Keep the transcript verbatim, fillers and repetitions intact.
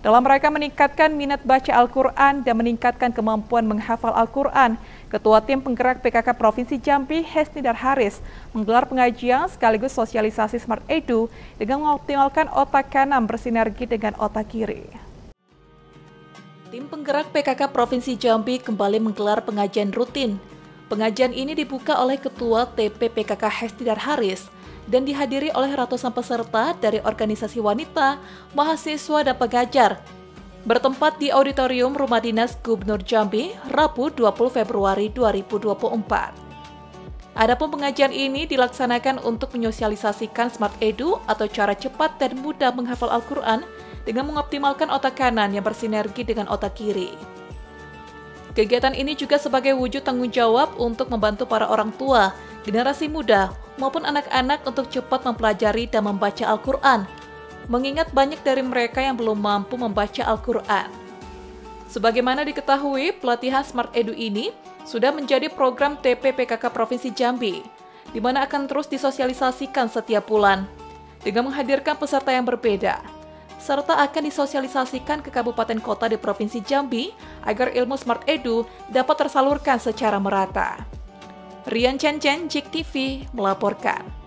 Dalam rangka meningkatkan minat baca Al-Quran dan meningkatkan kemampuan menghafal Al-Quran, Ketua Tim Penggerak P K K Provinsi Jambi, Hesnidar Haris, menggelar pengajian sekaligus sosialisasi Smart Edu dengan mengoptimalkan otak kanan bersinergi dengan otak kiri. Tim Penggerak P K K Provinsi Jambi kembali menggelar pengajian rutin. Pengajian ini dibuka oleh Ketua T P P K K Hesnidar Haris dan dihadiri oleh ratusan peserta dari organisasi wanita, mahasiswa, dan pengajar. Bertempat di Auditorium Rumah Dinas Gubernur Jambi, Rabu dua puluh Februari dua ribu dua puluh empat. Adapun pengajian ini dilaksanakan untuk menyosialisasikan Smart Edu atau cara cepat dan mudah menghafal Al-Quran dengan mengoptimalkan otak kanan yang bersinergi dengan otak kiri. Kegiatan ini juga sebagai wujud tanggung jawab untuk membantu para orang tua, generasi muda, maupun anak-anak untuk cepat mempelajari dan membaca Al-Quran, mengingat banyak dari mereka yang belum mampu membaca Al-Quran. Sebagaimana diketahui, pelatihan Smart Edu ini sudah menjadi program T P P K K Provinsi Jambi, di mana akan terus disosialisasikan setiap bulan, dengan menghadirkan peserta yang berbeda, serta akan disosialisasikan ke kabupaten kota di Provinsi Jambi agar ilmu Smart Edu dapat tersalurkan secara merata. Rian Chenchen, J E K T V, melaporkan.